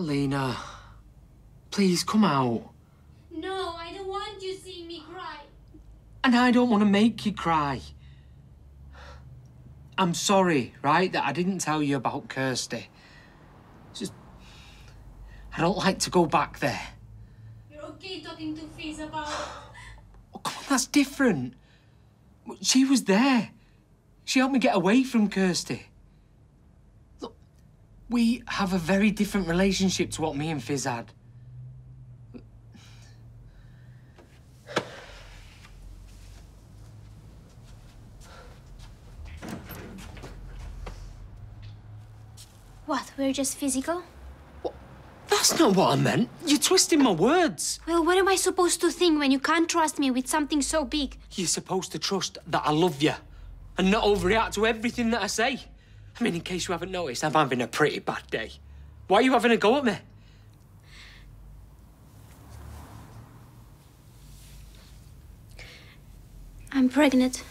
Alina, please come out. No, I don't want you seeing me cry. And I don't want to make you cry. I'm sorry, right, that I didn't tell you about Kirsty. It's just... I don't like to go back there. You're okay talking to Fizz about it. Oh, come on, that's different. She was there. She helped me get away from Kirsty. Look, we have a very different relationship to what me and Fizz had. What, we're just physical? What? That's not what I meant. You're twisting my words. Well, what am I supposed to think when you can't trust me with something so big? You're supposed to trust that I love you and not overreact to everything that I say. I mean, in case you haven't noticed, I'm having a pretty bad day. Why are you having a go at me? I'm pregnant.